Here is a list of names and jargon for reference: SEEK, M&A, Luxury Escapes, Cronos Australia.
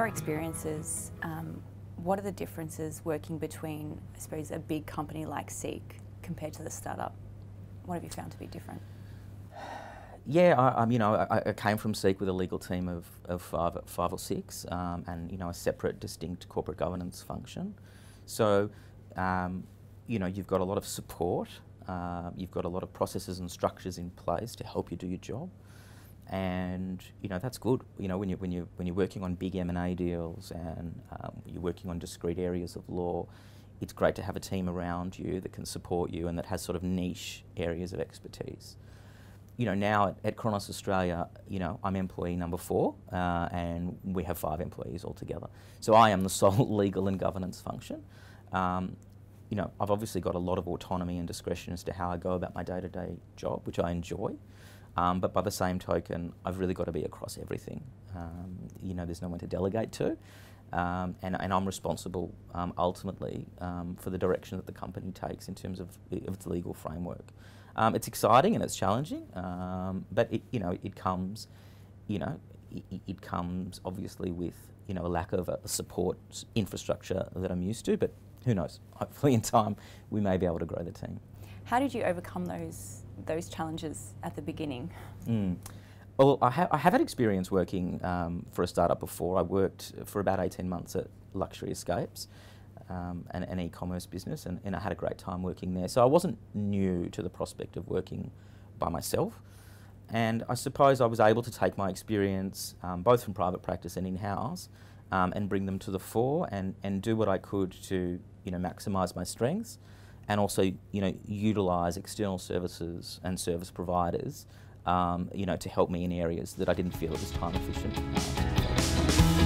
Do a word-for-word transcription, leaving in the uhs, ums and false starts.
your experiences, um, what are the differences working between, I suppose, a big company like SEEK compared to the startup? What have you found to be different? Yeah, I, um, you know, I, I came from SEEK with a legal team of, of five, five or six, um, and you know, a separate, distinct corporate governance function. So, um, you know, you've got a lot of support. Uh, you've got a lot of processes and structures in place to help you do your job, and you know that's good. You know, when you when you when you're working on big M and A deals and um, you're working on discrete areas of law, it's great to have a team around you that can support you and that has sort of niche areas of expertise. You know, now at, at Cronos Australia, you know, I'm employee number four, uh, and we have five employees altogether. So I am the sole legal and governance function. Um, you know, I've obviously got a lot of autonomy and discretion as to how I go about my day-to-day job, which I enjoy. Um, but by the same token, I've really got to be across everything. Um, you know, there's no one to delegate to. Um, and, and I'm responsible, um, ultimately, um, for the direction that the company takes in terms of, of its legal framework. Um, it's exciting and it's challenging, um, but it, you know, it comes, you know, it, it comes obviously with, you know, a lack of a support infrastructure that I'm used to, but who knows, hopefully in time we may be able to grow the team. How did you overcome those, those challenges at the beginning? Mm. Well, I, ha I have had experience working um, for a startup before. I worked for about eighteen months at Luxury Escapes, um, an, an e-commerce business, and, and I had a great time working there. So I wasn't new to the prospect of working by myself. And I suppose I was able to take my experience, um, both from private practice and in-house, um, and bring them to the fore and, and do what I could to, you know, maximise my strengths and also, you know, utilise external services and service providers Um, you know, to help me in areas that I didn't feel it was time efficient.